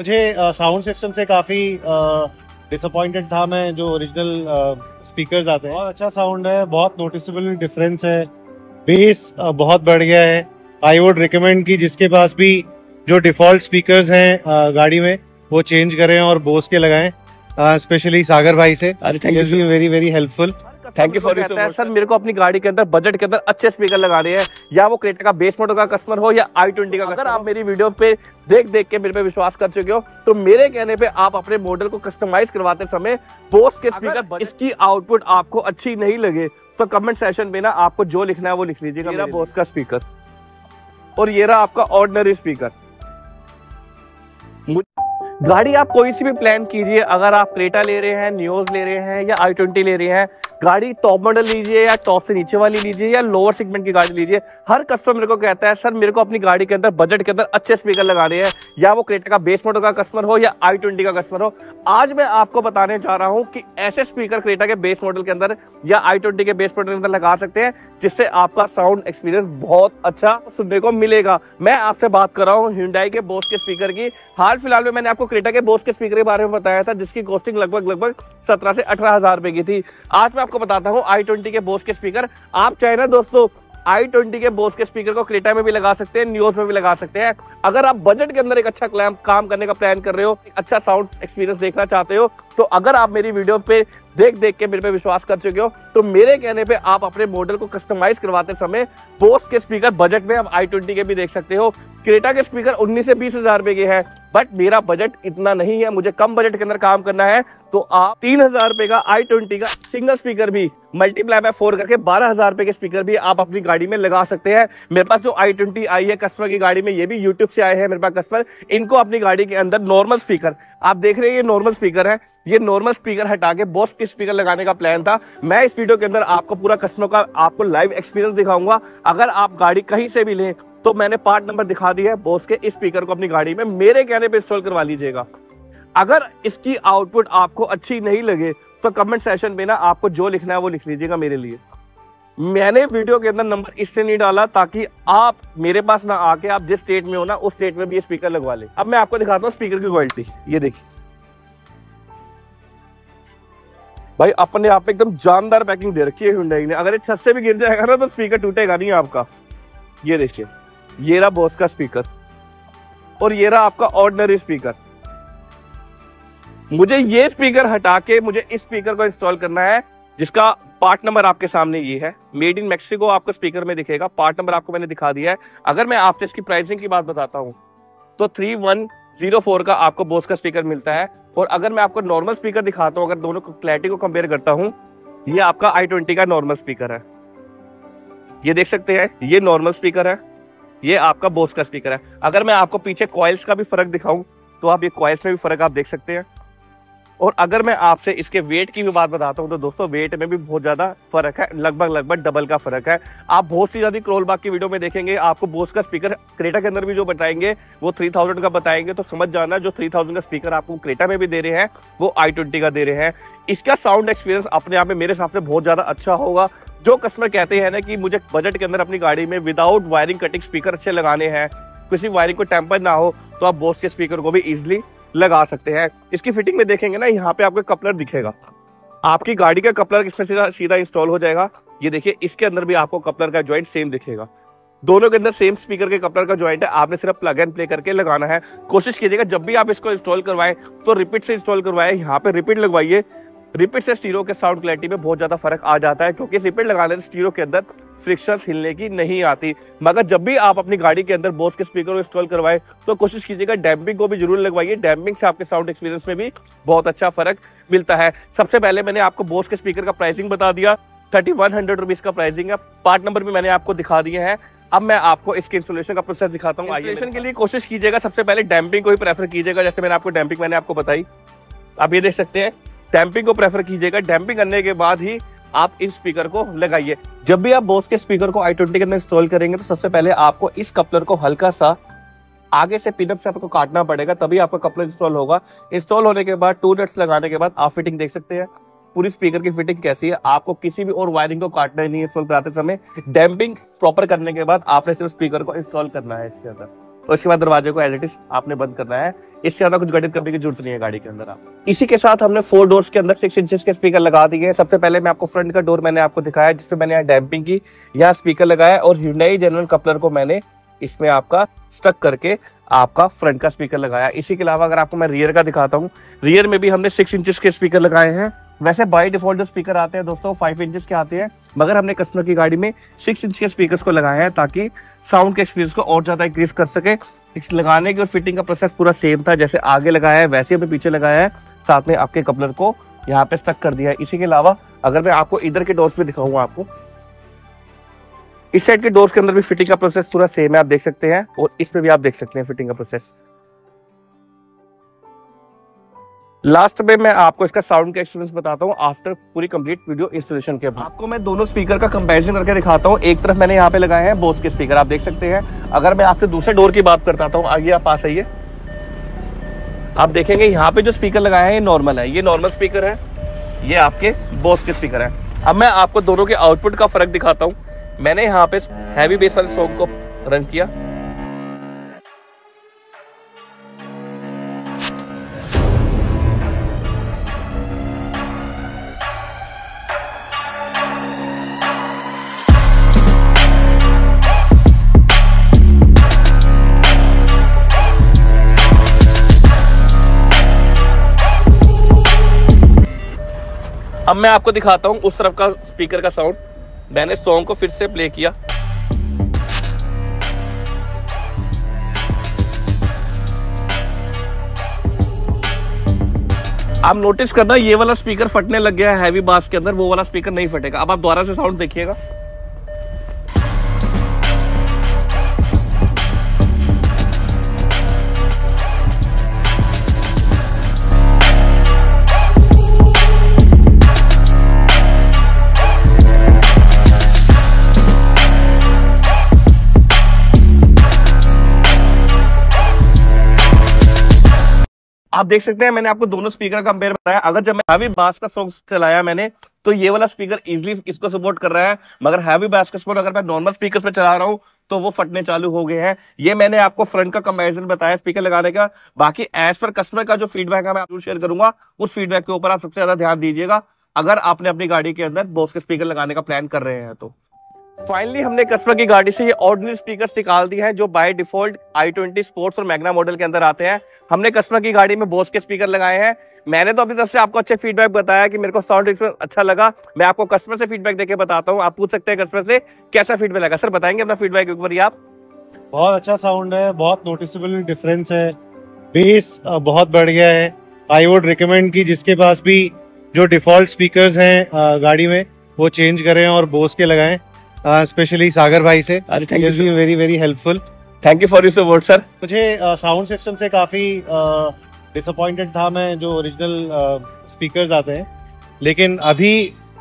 मुझे sound system से काफ़ी डिसअपॉइंटेड था मैं, जो ओरिजिनल स्पीकर्स आते हैं। बहुत अच्छा साउंड है, बहुत नोटिसेबल डिफरेंस है, बेस बहुत बढ़ गया है। आई वुड रिकमेंड कि जिसके पास भी जो डिफ़ॉल्ट स्पीकर्स हैं गाड़ी में वो चेंज करें और बोस के लगाएं, स्पेशली सागर भाई से। It's been very very helpful. Thank you for sir. मेरे को अपनी गाड़ी के अंदर बजट के अंदर अच्छे स्पीकर लगाने हैं, या वो क्रेटा का बेस मॉडल का कस्टमर हो या i20 का। अगर आप मेरी वीडियो पे देख के मेरे पे विश्वास कर चुके हो तो मेरे कहने पे आप अपने मॉडल को कस्टमाइज करवाते समय बोस के स्पीकर इसकी आउटपुट आपको अच्छी नहीं लगे तो कमेंट सेशन में ना आपको जो लिखना है वो लिख लीजिएगा। मेरा बोस का स्पीकर और ये रहा आपका ऑर्डिनरी स्पीकर। गाड़ी आप कोई सी भी प्लान कीजिए, अगर आप क्रेटा ले रहे हैं, नियोस ले रहे हैं या i20 ले रहे हैं, गाड़ी टॉप मॉडल लीजिए या टॉप से नीचे वाली लीजिए या लोअर सेगमेंट की गाड़ी लीजिए। हर कस्टमर को कहता है सर मेरे को अपनी गाड़ी के अंदर बजट के अंदर अच्छे स्पीकर लगाने हैं, या वो क्रेटा का बेस मॉडल का कस्टमर हो या i20 का कस्टमर हो। आज मैं आपको बताने जा रहा हूँ कि ऐसे स्पीकर क्रेटा के बेस मॉडल के अंदर या i20 के बेस मॉडल के अंदर लगा सकते हैं जिससे आपका साउंड एक्सपीरियंस बहुत अच्छा सुनने को मिलेगा। मैं आपसे बात कर रहा हूँ Hyundai के बोस के स्पीकर की। हाल फिलहाल में मैंने आपको क्रेटा के बोस के स्पीकर के बारे में बताया था जिसकी कॉस्टिंग लगभग 17 से 18 हज़ार रुपए की थी। आज मैं आपको बताता हूँ i20 के बोस के स्पीकर। आप चाहे ना दोस्तों i20 के बोस के स्पीकर को क्रेटा में भी लगा सकते हैं, नियोस में भी लगा सकते हैं। अगर आप बजट के अंदर एक अच्छा काम करने का प्लान कर रहे हो, एक अच्छा साउंड एक्सपीरियंस देखना चाहते हो तो अगर आप मेरी वीडियो पे देख के मेरे पे विश्वास कर चुके हो तो मेरे कहने पे आप अपने मॉडल को कस्टमाइज करवाते समय बोस के स्पीकर बजट में आप i20 के भी देख सकते हो। क्रेटा के स्पीकर 19 से 20 हज़ार रुपए के हैं, बट मेरा बजट इतना नहीं है, मुझे कम बजट के अंदर काम करना है तो आप 3 हज़ार रुपए का i20 का सिंगल स्पीकर भी मल्टीप्लाई बाय 4 करके 12 हज़ार रुपए के स्पीकर भी आप अपनी गाड़ी में लगा सकते हैं। मेरे पास जो i20 आई है कस्टमर की गाड़ी में, ये भी यूट्यूब से आए हैं मेरे पास कस्टमर, इनको अपनी गाड़ी के अंदर नॉर्मल स्पीकर आप देख रहे हैं, ये नॉर्मल स्पीकर है, ये नॉर्मल स्पीकर हटा के बोस के स्पीकर लगाने का प्लान था। मैं इस वीडियो के अंदर आपको पूरा कस्टमर का आपको लाइव एक्सपीरियंस दिखाऊंगा। अगर आप गाड़ी कहीं से भी लें तो मैंने पार्ट नंबर दिखा दिया है, बोस के इस स्पीकर को अपनी गाड़ी में मेरे कहने पे इंस्टॉल करवा लीजिएगा। अगर इसकी आउटपुट आपको अच्छी नहीं लगे तो कमेंट सेशन में ना आपको जो लिखना है वो लिख लीजिएगा। मेरे लिए मैंने वीडियो के अंदर नंबर इससे नहीं डाला ताकि आप मेरे पास ना आके आप जिस स्टेट में हो ना उस स्टेट में भी ये स्पीकर लगवा ले। अब मैं आपको दिखाता हूँ स्पीकर की क्वालिटी, ये देखिए भाई अपने आप में एकदम जानदार पैकिंग दे रखी है Hyundai ने। अगर ये छत से भी गिर जाएगा ना तो स्पीकर टूटेगा नहीं आपका। ये देखिए, ये रहा बोस का स्पीकर और ये रहा आपका ऑर्डिनरी स्पीकर। मुझे ये स्पीकर हटा के मुझे इस स्पीकर को इंस्टॉल करना है जिसका पार्ट नंबर आपके सामने ये है, मेड इन मेक्सिको आपको स्पीकर में दिखेगा। पार्ट नंबर आपको मैंने दिखा दिया है। अगर मैं आपसे इसकी प्राइसिंग की बात बताता हूँ तो 3104 का आपको बोस का स्पीकर मिलता है। और अगर मैं आपको नॉर्मल स्पीकर दिखाता हूँ, अगर दोनों क्लैरिटी को कंपेयर करता हूँ, ये आपका i20 का नॉर्मल स्पीकर है, ये देख सकते हैं, ये नॉर्मल स्पीकर है, ये आपका बोस का स्पीकर है। अगर मैं आपको पीछे कॉइल्स का भी फर्क दिखाऊँ तो आप ये कॉइल्स में भी फर्क आप देख सकते हैं। और अगर मैं आपसे इसके वेट की भी बात बताता हूँ तो दोस्तों वेट में भी बहुत ज़्यादा फर्क है, लगभग डबल का फर्क है। आप बहुत सी ज़्यादा क्रोल बाग की वीडियो में देखेंगे आपको बोस का स्पीकर क्रेटा के अंदर भी जो बताएंगे वो 3000 का बताएंगे, तो समझ जाना जो 3000 का स्पीकर आपको क्रेटा में भी दे रहे हैं वो i20 का दे रहे हैं। इसका साउंड एक्सपीरियंस अपने आप में मेरे हिसाब से बहुत ज़्यादा अच्छा होगा। जो कस्टमर कहते हैं ना कि मुझे बजट के अंदर अपनी गाड़ी में विदाउट वायरिंग कटिंग स्पीकर अच्छे लगाने हैं, किसी वायरिंग को टेम्पर ना हो, तो आप बोस के स्पीकर को भी ईजिली लगा सकते हैं। इसकी फिटिंग में देखेंगे ना, यहाँ पे आपको कपलर दिखेगा, आपकी गाड़ी का कपलर इसमें सीधा इंस्टॉल हो जाएगा। ये देखिए, इसके अंदर भी आपको कपलर का जॉइंट सेम दिखेगा, दोनों के अंदर सेम स्पीकर के कपलर का जॉइंट है। आपने सिर्फ प्लग एंड प्ले करके लगाना है। कोशिश कीजिएगा जब भी आप इसको इंस्टॉल करवाएं तो रिपीट से इंस्टॉल करवाएं, यहाँ पे रिपीट लगवाइए। रिपीट से स्टीरियो के साउंड क्लैरिटी में बहुत ज़्यादा फर्क आ जाता है क्योंकि रिपीट लगाने से स्टीरियो के अंदर फ्रिक्शन हिलने की नहीं आती। मगर जब भी आप अपनी गाड़ी के अंदर बोस के स्पीकर को इंस्टॉल करवाएं तो कोशिश कीजिएगा डैम्पिंग को भी जरूर लगवाइए, डैम्पिंग से आपके साउंड एक्सपीरियंस में भी बहुत अच्छा फर्क मिलता है। सबसे पहले मैंने आपको बोस के स्पीकर का प्राइसिंग बता दिया, 3100 रुपीज़ का प्राइसिंग है। पार्ट नंबर भी मैंने आपको दिखा दिए हैं। अब मैं आपको इसके इंस्टॉलेशन का प्रोसेस दिखाता हूँ। इंस्टॉलेशन के लिए कोशिश कीजिएगा सबसे पहले डैम्पिंग को ही प्रेफर कीजिएगा, जैसे मैंने आपको बताई, आप ये देख सकते हैं डैम्पिंग को प्रेफर कीजिएगा। डैम्पिंग करने के बाद ही आप इन स्पीकर को लगाइए। जब भी आप बोस के स्पीकर को i20 के अंदर इंस्टॉल करेंगे तो सबसे पहले आपको इस कपलर को हल्का सा आगे से पिनअप से आपको काटना पड़ेगा, तभी आपका कपलर इंस्टॉल होगा। इंस्टॉल होने के बाद 2 नट्स लगाने के बाद आप फिटिंग देख सकते हैं, पूरी स्पीकर की फिटिंग कैसी है। आपको किसी भी और वायरिंग को काटना ही नहीं है इंस्टॉल कराते समय। डैम्पिंग प्रॉपर करने के बाद आपने सिर्फ स्पीकर को इंस्टॉल करना है इसके अंदर। और इसके बाद दरवाजे को एज इट इज आपने बंद करना है। इससे ज्यादा कुछ गठित करने की जरूरत नहीं है गाड़ी के अंदर। आप इसी के साथ हमने 4 डोर्स के अंदर 6 इंचेस के स्पीकर लगा दिए हैं। सबसे पहले मैं आपको फ्रंट का डोर मैंने आपको दिखाया जिसपे मैंने यहाँ डैम्पिंग की, यहाँ स्पीकर लगाया और Hyundai जनरल कपलर को मैंने इसमें आपका स्टक करके आपका फ्रंट का स्पीकर लगाया। इसी के अलावा अगर आपको मैं रियर का दिखाता हूँ, रियर में भी हमने 6 इंचेस के स्पीकर लगाए हैं। वैसे बाय डिफॉल्ट जो स्पीकर आते हैं दोस्तों 5 इंचेस के आते हैं, मगर हमने कस्टमर की गाड़ी में 6 इंच के स्पीकर्स को लगाए हैं ताकि साउंड के एक्सपीरियंस को और ज़्यादा इंक्रीज कर सके। लगाने की और फिटिंग का प्रोसेस पूरा सेम था, जैसे आगे लगाया है वैसे हमने पीछे लगाया है, साथ में आपके कपलर को यहाँ पे स्टक कर दिया है। इसी के अलावा अगर मैं आपको इधर के डोर्स पे दिखाऊंगा, आपको इस साइड के डोर्स के अंदर भी फिटिंग का प्रोसेस पूरा सेम है, आप देख सकते हैं, और इसमें भी आप देख सकते हैं फिटिंग का प्रोसेस। लास्ट में मैं आपको इसका साउंड का एक्सपीरियंस बताता हूँ आफ्टर पूरी कंप्लीट वीडियो इंस्टॉलेशन के बाद। आपको मैं दोनों स्पीकर का कंपैरिजन करके दिखाता हूँ। एक तरफ मैंने यहाँ पे लगाए हैं बोस के स्पीकर, आप देख सकते हैं। अगर मैं आपसे दूसरे डोर की बात करता हूँ, आइए आप पास आइए, आप देखेंगे यहाँ पे जो स्पीकर लगाए हैं ये नॉर्मल है, ये नॉर्मल स्पीकर है, ये आपके बोस के स्पीकर है। अब मैं आपको दोनों के आउटपुट का फर्क दिखाता हूँ। मैंने यहाँ पे हैवी बेस वाले सॉन्ग को रन किया, अब मैं आपको दिखाता हूँ उस तरफ का स्पीकर का साउंड। मैंने सॉन्ग को फिर से प्ले किया, आप नोटिस करना ये वाला स्पीकर फटने लग गया है हैवी बास के अंदर, वो वाला स्पीकर नहीं फटेगा। अब आप दोबारा से साउंड देखिएगा, आप देख सकते हैं। मैंने आपको दोनों स्पीकर का कंपेयर बताया। अगर जब मैं हैवी बास का सॉन्ग चलाया मैंने, तो ये वाला स्पीकर इजीली इसको सपोर्ट कर रहा है, मगर हैवी बास का सपोर्ट अगर मैं नॉर्मल स्पीकर्स पे चला रहा हूँ तो वो फटने चालू हो गए हैं। ये मैंने आपको फ्रंट का कंपैरिजन बताया स्पीकर लगाने का। बाकी एज पर कस्टमर का जो फीडबैक है मैं आपको शेयर करूंगा, उस फीडबैक के ऊपर आप सबसे ज्यादा ध्यान दीजिएगा अगर आपने अपनी गाड़ी के अंदर बोस के स्पीकर लगाने का प्लान कर रहे हैं तो। फाइनली हमने कस्टमर की गाड़ी से ये ऑर्डिनरी स्पीकर्स निकाल दी हैं जो बाय डिफॉल्ट i20 स्पोर्ट्स और मैग्ना मॉडल के अंदर आते हैं। हमने कस्टमर की गाड़ी में बोस के स्पीकर लगाए हैं। मैंने तो अपनी तरफ से आपको अच्छे फीडबैक बताया कि मेरे को साउंड एक्सपीरियंस अच्छा लगा। मैं आपको कस्टमर से फीडबैक देके बताता हूँ, आप पूछ सकते हैं कस्टमर से कैसा फीडबैक लगा। सर बताएंगे अपना फीडबैक एक बार आप। बहुत अच्छा साउंड है, बहुत नोटिसेबल डिफरेंस है, बेस बहुत बढ़ गया है। आई वुड रिकमेंड कि जिसके पास भी जो डिफॉल्ट स्पीकर्स हैं गाड़ी में वो चेंज करें और बोस के लगाएं, स्पेशली सागर भाई से। Very very helpful, thank you for your support sir. मुझे साउंड सिस्टम से काफी डिसअपॉइंटेड था मैं, जो ओरिजिनल स्पीकर्स आते हैं, लेकिन अभी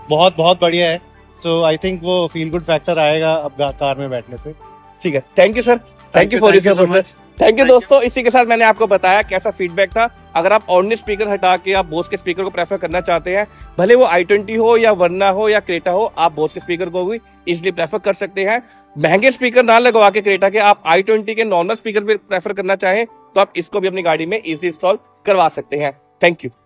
बहुत बहुत बढ़िया है। तो आई थिंक वो फील गुड फैक्टर आएगा अब कार में बैठने से। ठीक है, thank you sir, thank you for your support. Thank you दोस्तों, इसी के साथ मैंने आपको बताया कैसा फीडबैक था। अगर आप ऑर्डिनरी स्पीकर हटा के आप बोस के स्पीकर को प्रेफर करना चाहते हैं, भले वो i20 हो या वर्ना हो या क्रेटा हो, आप बोस के स्पीकर को भी इजिली प्रेफर कर सकते हैं। महंगे स्पीकर ना लगवा के क्रेटा के, आप i20 के नॉर्मल स्पीकर भी प्रेफर करना चाहें तो आप इसको भी अपनी गाड़ी में इजिली इंस्टॉल करवा सकते हैं। Thank you.